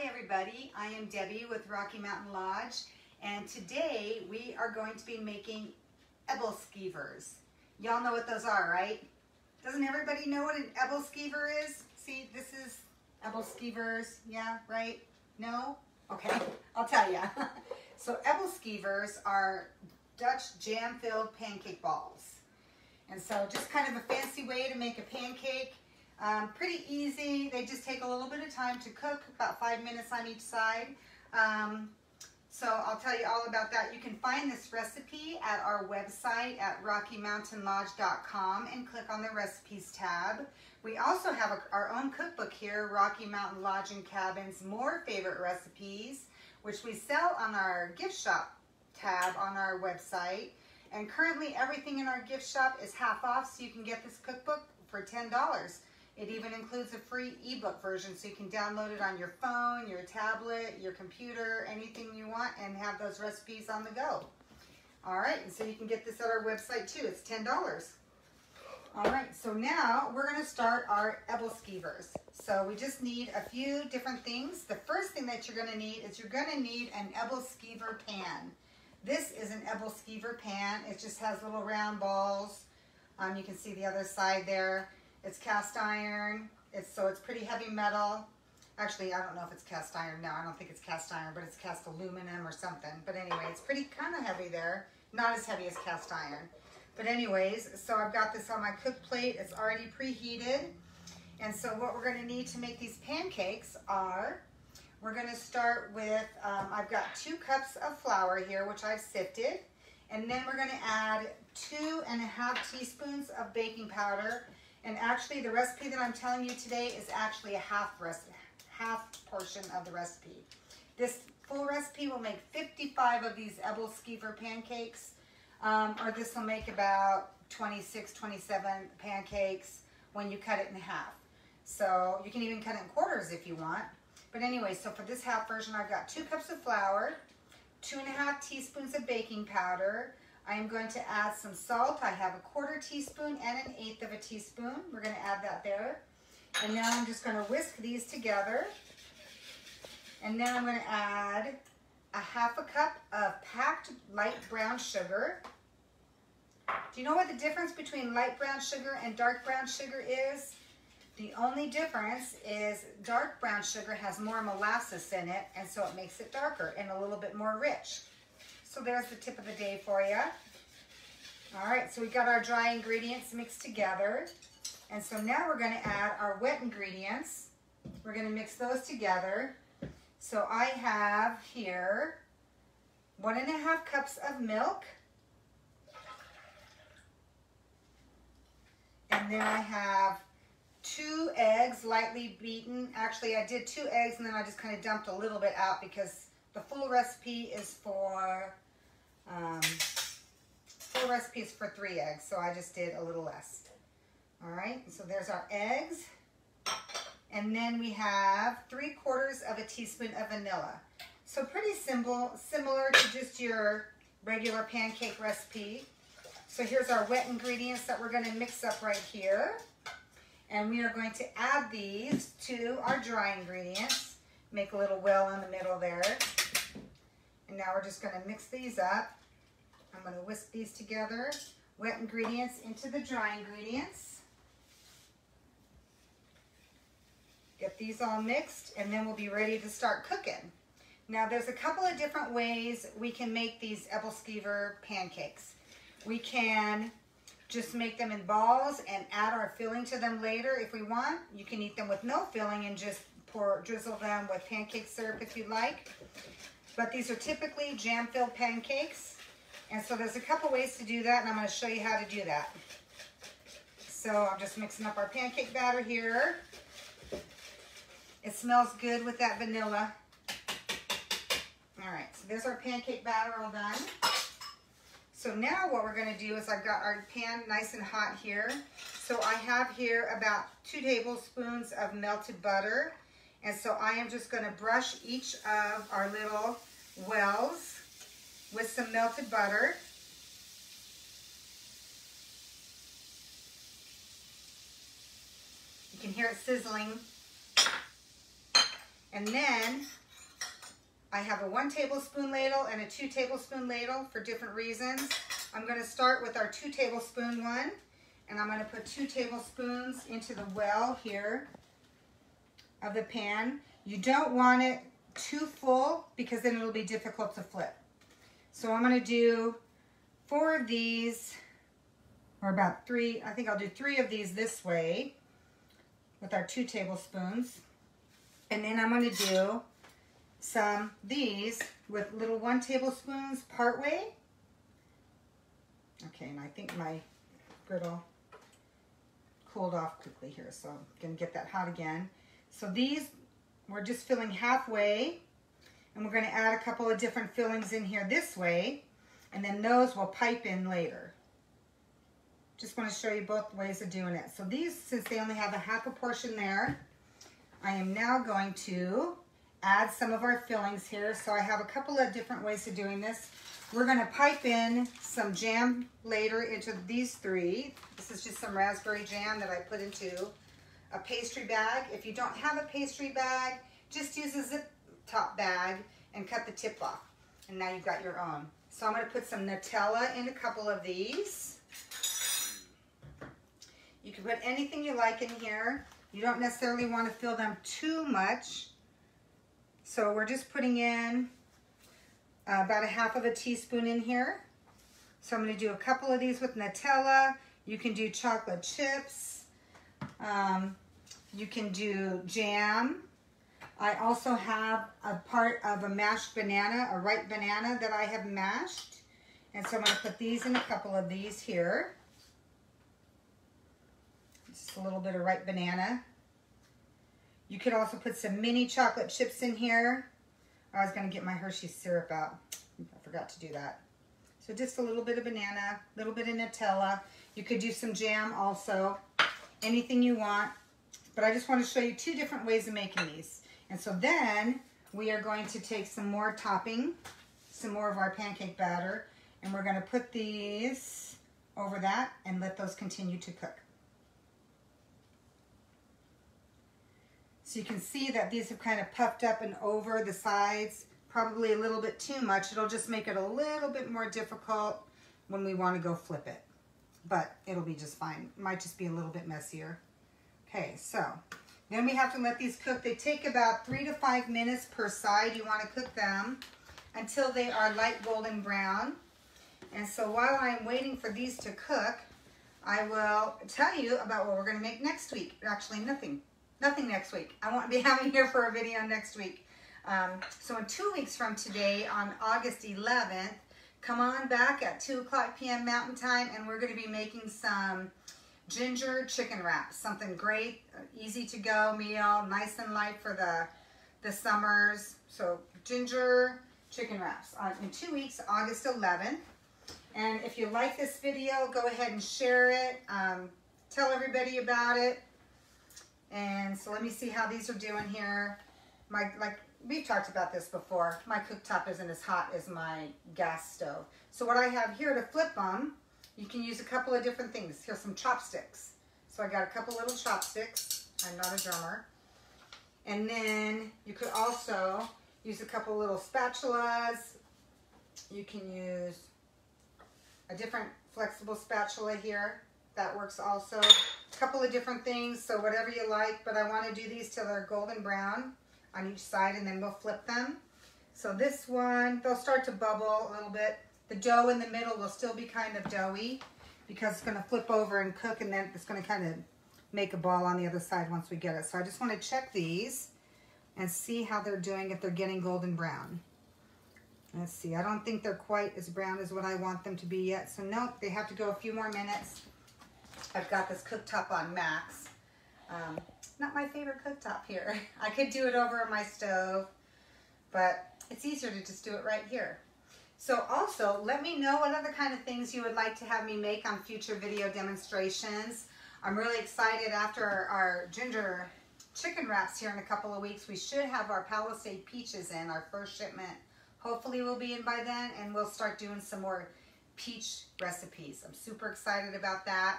Hi everybody, I am Debbie with Rocky Mountain Lodge, and today we are going to be making Ebelskivers. Y'all know what those are, right? Doesn't everybody know what an Ebelskiver is? See, this is Ebelskivers, yeah, right? No? Okay, I'll tell ya. So Ebelskivers are Dutch jam-filled pancake balls. And so just kind of a fancy way to make a pancake. Pretty easy. They just take a little bit of time to cook, about 5 minutes on each side. So I'll tell you all about that. You can find this recipe at our website at rockymountainlodge.com and click on the recipes tab. We also have our own cookbook here, Rocky Mountain Lodge and Cabin's More Favorite Recipes, which we sell on our gift shop tab on our website. And currently everything in our gift shop is half off, so you can get this cookbook for $10. It even includes a free ebook version, so you can download it on your phone, your tablet, your computer, anything you want, and have those recipes on the go. All right, and so you can get this at our website too. It's $10. All right, so now we're going to start our Ebelskivers. So we just need a few different things. The first thing that you're going to need is you're going to need an Ebelskiver pan. This is an Ebelskiver pan. It just has little round balls. You can see the other side there. It's cast iron, so it's pretty heavy metal. Actually, I don't know if it's cast iron now. I don't think it's cast iron, but it's cast aluminum or something. But anyway, it's pretty kind of heavy there. Not as heavy as cast iron. But anyways, so I've got this on my cook plate. It's already preheated. And so what we're going to need to make these pancakes are, we're going to start with, I've got 2 cups of flour here, which I've sifted. And then we're going to add 2½ teaspoons of baking powder. And actually, the recipe that I'm telling you today is actually a half portion of the recipe. This full recipe will make 55 of these Ebelskiver pancakes, or this will make about 26, 27 pancakes when you cut it in half. So you can even cut it in quarters if you want. But anyway, so for this half version, I've got 2 cups of flour, 2½ teaspoons of baking powder. I'm going to add some salt. I have a 1/4 teaspoon and an 1/8 teaspoon. We're going to add that there. And now I'm just going to whisk these together. And then I'm going to add a 1/2 cup of packed light brown sugar. Do you know what the difference between light brown sugar and dark brown sugar is? The only difference is dark brown sugar has more molasses in it, and so it makes it darker and a little bit more rich. So there's the tip of the day for you. All right, so we've got our dry ingredients mixed together. And so now we're going to add our wet ingredients. We're going to mix those together. So I have here 1½ cups of milk. And then I have 2 eggs lightly beaten. Actually, I did 2 eggs and then I just kind of dumped a little bit out because the full recipe is for 3 eggs, so I just did a little less. All right, so there's our eggs. And then we have 3/4 teaspoon of vanilla. So pretty simple, similar to just your regular pancake recipe. So here's our wet ingredients that we're going to mix up right here. And we are going to add these to our dry ingredients. Make a little well in the middle there. And now we're just going to mix these up. I'm going to whisk these together. Wet ingredients into the dry ingredients. Get these all mixed, and then we'll be ready to start cooking. Now there's a couple of different ways we can make these Ebelskiver pancakes. We can just make them in balls and add our filling to them later if we want. You can eat them with no filling and just drizzle them with pancake syrup if you'd like. But these are typically jam-filled pancakes. And so there's a couple ways to do that, and I'm going to show you how to do that. So I'm just mixing up our pancake batter here. It smells good with that vanilla. All right, so there's our pancake batter all done. So now what we're going to do is I've got our pan nice and hot here. So I have here about 2 tablespoons of melted butter. And so I am just going to brush each of our little wells with some melted butter. You can hear it sizzling. And then I have a 1 tablespoon ladle and a 2 tablespoon ladle for different reasons. I'm going to start with our 2 tablespoon one, and I'm going to put 2 tablespoons into the well here of the pan. You don't want it too full because then it'll be difficult to flip. So I'm going to do 4 of these, or about 3. I think I'll do 3 of these this way with our 2 tablespoons. And then I'm going to do some these with little 1 tablespoons part way. Okay, and I think my griddle cooled off quickly here, so I'm going to get that hot again. So these, we're just filling halfway, and we're going to add a couple of different fillings in here this way, and then those will pipe in later. Just want to show you both ways of doing it. So these, since they only have a half a portion there, I am now going to add some of our fillings here. So I have a couple of different ways of doing this. We're going to pipe in some jam later into these 3. This is just some raspberry jam that I put into a pastry bag. If you don't have a pastry bag, just use a zip top bag and cut the tip off. And now you've got your own. So I'm going to put some Nutella in a couple of these. You can put anything you like in here. You don't necessarily want to fill them too much. So we're just putting in about a half of a teaspoon in here. So I'm going to do a couple of these with Nutella. You can do chocolate chips. You can do jam. I also have a part of a mashed banana, a ripe banana that I have mashed. And so I'm going to put these in a couple of these here. Just a little bit of ripe banana. You could also put some mini chocolate chips in here. I was going to get my Hershey's syrup out. I forgot to do that. So just a little bit of banana, a little bit of Nutella. You could do some jam also, anything you want. But I just want to show you 2 different ways of making these. And so then we are going to take some more topping, some more of our pancake batter, and we're going to put these over that and let those continue to cook. So you can see that these have kind of puffed up and over the sides, probably a little bit too much. It'll just make it a little bit more difficult when we want to go flip it, but it'll be just fine. It might just be a little bit messier. Okay, so then we have to let these cook. They take about 3 to 5 minutes per side. You want to cook them until they are light golden brown. And so while I'm waiting for these to cook, I will tell you about what we're going to make next week. Actually, nothing. Nothing next week. I won't be having here for a video next week. So in 2 weeks from today, on August 11th, come on back at 2:00 p.m. Mountain Time, and we're going to be making some ginger chicken wraps. Something great, easy to go meal, nice and light for the summers. So ginger chicken wraps in 2 weeks, August 11th. And if you like this video, go ahead and share it. Tell everybody about it. And so let me see how these are doing here. Like we've talked about this before, my cooktop isn't as hot as my gas stove. So what I have here to flip them, you can use a couple of different things. Here's some chopsticks. So I got a couple little chopsticks. I'm not a drummer. And then you could also use a couple little spatulas. You can use a different flexible spatula here. That works also. A couple of different things, so whatever you like, but I want to do these till they're golden brown on each side, and then we'll flip them. So this one, they'll start to bubble a little bit. The dough in the middle will still be kind of doughy because it's going to flip over and cook, and then it's going to kind of make a ball on the other side once we get it. So I just want to check these and see how they're doing, if they're getting golden brown. Let's see, I don't think they're quite as brown as what I want them to be yet, so nope, they have to go a few more minutes. I've got this cooktop on max. Not my favorite cooktop here. I could do it over on my stove, but it's easier to just do it right here. So also, let me know what other kind of things you would like to have me make on future video demonstrations. I'm really excited. After our ginger chicken wraps here in a couple of weeks, we should have our Palisade peaches in. Our first shipment hopefully will be in by then, and we'll start doing some more peach recipes. I'm super excited about that.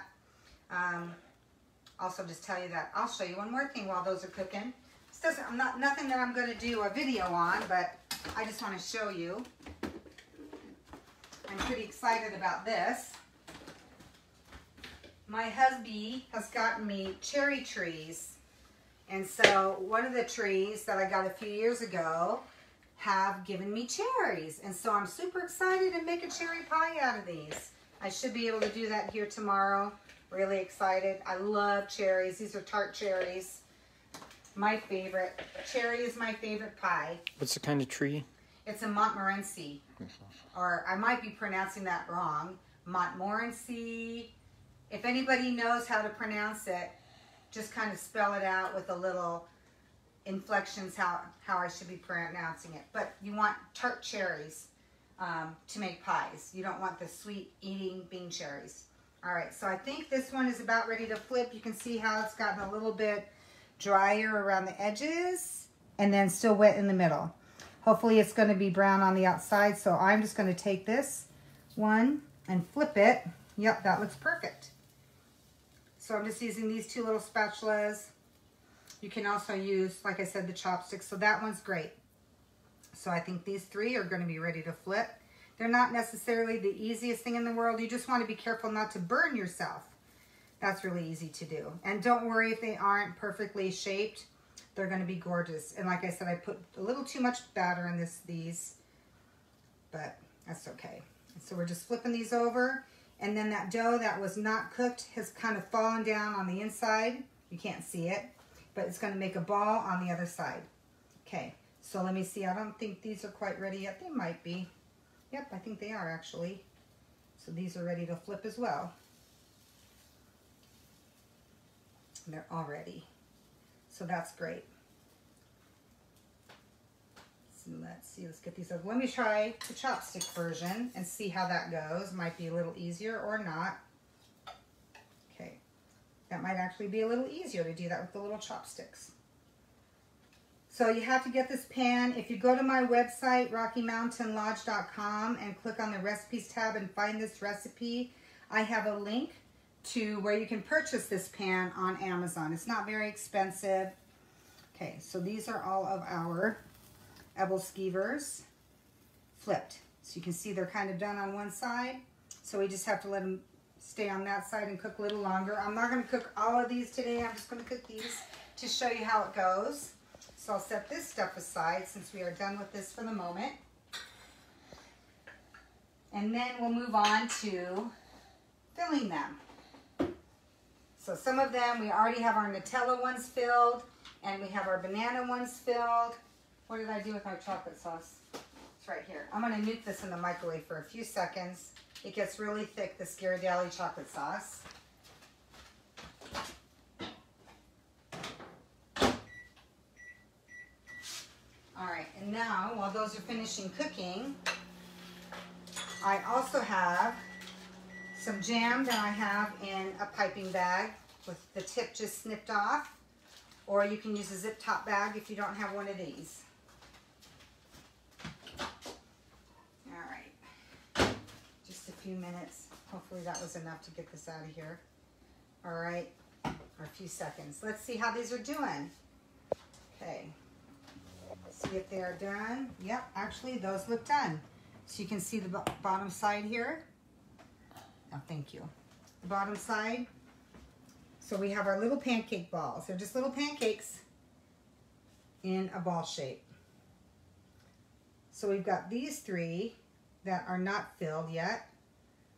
Also just tell you that I'll show you one more thing while those are cooking. doesn't, I'm not, nothing that I'm going to do a video on, but I just want to show you. I'm pretty excited about this. My husband has gotten me cherry trees. And so one of the trees that I got a few years ago have given me cherries. And so I'm super excited to make a cherry pie out of these. I should be able to do that here tomorrow. Really excited. I love cherries. These are tart cherries. My favorite. Cherry is my favorite pie. What's the kind of tree? It's a Montmorency. Or I might be pronouncing that wrong. Montmorency. If anybody knows how to pronounce it, just kind of spell it out with a little inflections how I should be pronouncing it. But you want tart cherries to make pies. You don't want the sweet eating bean cherries. All right, so I think this one is about ready to flip. You can see how it's gotten a little bit drier around the edges and then still wet in the middle. Hopefully it's going to be brown on the outside, so I'm just going to take this one and flip it. Yep, that looks perfect. So I'm just using these two little spatulas. You can also use, like I said, the chopsticks. So that one's great. So I think these three are going to be ready to flip. They're not necessarily the easiest thing in the world. You just want to be careful not to burn yourself. That's really easy to do. And don't worry if they aren't perfectly shaped. They're going to be gorgeous. And like I said, I put a little too much batter in these, but that's okay. So we're just flipping these over. And then that dough that was not cooked has kind of fallen down on the inside. You can't see it, but it's going to make a ball on the other side. Okay, so let me see. I don't think these are quite ready yet. They might be. Yep, I think they are actually. So these are ready to flip as well. And they're all ready. So that's great. So let's see, let's get these up. Let me try the chopstick version and see how that goes. Might be a little easier or not. Okay, that might actually be a little easier to do that with the little chopsticks. So you have to get this pan. If you go to my website, rockymountainlodge.com, and click on the recipes tab and find this recipe, I have a link to where you can purchase this pan on Amazon. It's not very expensive. Okay, so these are all of our Ebelskivers flipped. So you can see they're kind of done on one side. So we just have to let them stay on that side and cook a little longer. I'm not going to cook all of these today. I'm just going to cook these to show you how it goes. So I'll set this stuff aside since we are done with this for the moment. And then we'll move on to filling them. So some of them, we already have our Nutella ones filled, and we have our banana ones filled. What did I do with my chocolate sauce? It's right here. I'm going to nuke this in the microwave for a few seconds. It gets really thick, this Ghirardelli chocolate sauce. All right, and now, while those are finishing cooking, I also have some jam that I have in a piping bag with the tip just snipped off, or you can use a zip top bag if you don't have one of these. All right, just a few minutes. Hopefully that was enough to get this out of here. All right, or a few seconds. Let's see how these are doing. Okay, see if they are done. Yep, actually those look done. So you can see the bottom side here. Oh, thank you. The bottom side. So we have our little pancake balls. They're just little pancakes in a ball shape. So we've got these three that are not filled yet.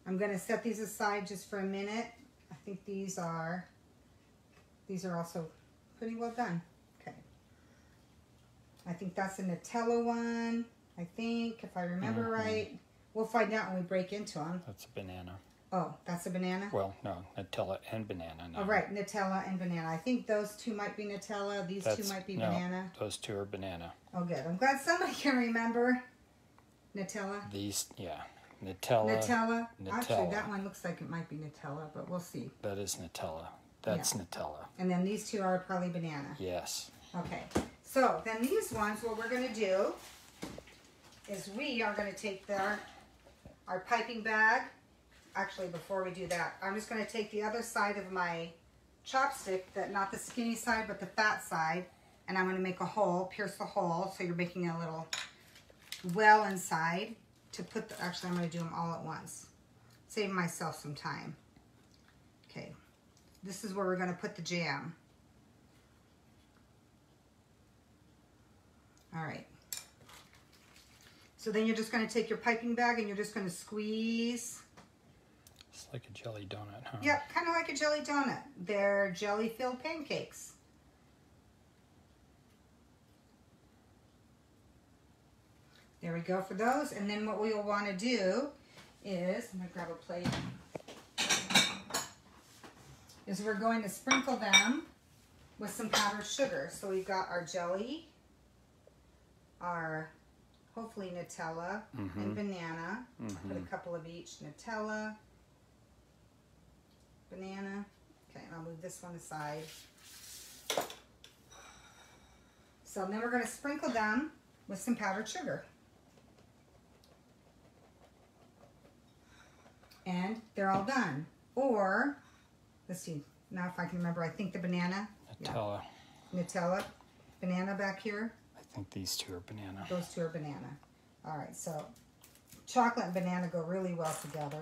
I'm going to set these aside just for a minute. I think these are also pretty well done. Okay. I think that's a Nutella one. I think, if I remember right. We'll find out when we break into them. That's a banana. Oh, that's a banana? Well, no, Nutella and banana. No. Oh, right, Nutella and banana. I think those two might be Nutella. These two might be banana. Those two are banana. Oh, good. I'm glad somebody can remember. Nutella? These, yeah. Nutella. Actually, that one looks like it might be Nutella, but we'll see. That is Nutella. That's Nutella. And then these two are probably banana. Yes. Okay. So, then these ones, what we're going to do is we are going to take our piping bag. Actually, before we do that, I'm just going to take the other side of my chopstick, not the skinny side, but the fat side, and I'm going to make a hole, pierce the hole, so you're making a little well inside to put the, actually I'm going to do them all at once, save myself some time. Okay, this is where we're going to put the jam. All right, so then you're just going to take your piping bag and you're just going to squeeze. It's like a jelly donut, huh? Yeah, kind of like a jelly donut. They're jelly-filled pancakes. There we go for those. And then what we'll want to do is, I'm going to grab a plate, is we're going to sprinkle them with some powdered sugar. So we've got our jelly, our hopefully Nutella and banana. I'll put a couple of each. Nutella, banana. Okay, and I'll move this one aside. So then we're going to sprinkle them with some powdered sugar. And they're all done. Or, let's see, now if I can remember, I think the banana. Nutella. Yeah. Nutella. Banana back here. I think these two are banana. Those two are banana. All right, so chocolate and banana go really well together.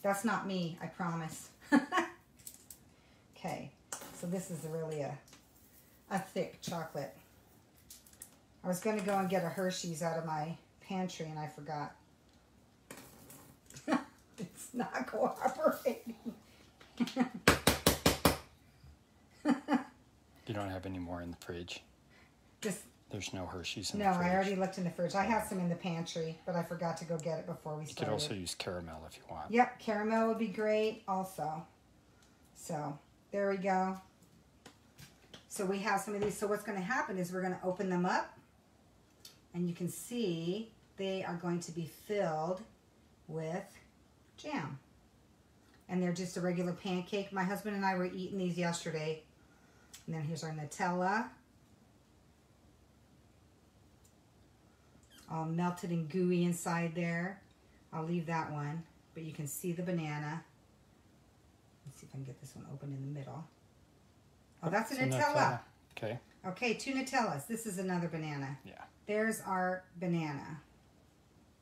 That's not me, I promise. Okay, so this is really a thick chocolate. I was going to go and get a Hershey's out of my pantry, and I forgot. It's not cooperating. You don't have any more in the fridge? There's no Hershey's in the fridge. No, I already looked in the fridge. I have some in the pantry, but I forgot to go get it before we started. You could also use caramel if you want. Yep, caramel would be great also. So, there we go. So we have some of these. So what's going to happen is we're going to open them up, and you can see they are going to be filled with jam. And they're just a regular pancake. My husband and I were eating these yesterday. And then here's our Nutella. All melted and gooey inside there. I'll leave that one, but you can see the banana. Let's see if I can get this one open in the middle. Oh, that's a Nutella. Okay. Okay, two Nutellas. This is another banana. Yeah. There's our banana.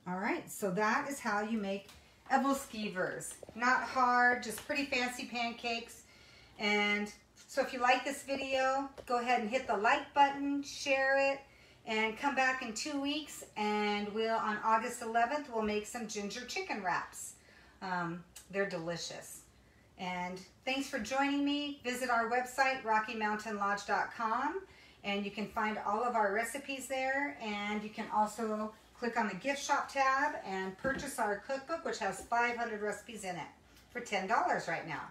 All right, so that is how you make Ebelskivers. Not hard, just pretty fancy pancakes. And so if you like this video, go ahead and hit the like button, share it, and come back in 2 weeks, and we'll, on August 11th, we'll make some ginger chicken wraps. They're delicious. And thanks for joining me. Visit our website, rockymountainlodge.com, and you can find all of our recipes there, and you can also click on the gift shop tab and purchase our cookbook, which has 500 recipes in it for $10 right now.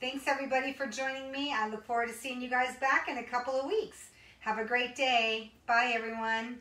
Thanks everybody for joining me. I look forward to seeing you guys back in a couple of weeks. Have a great day. Bye, everyone.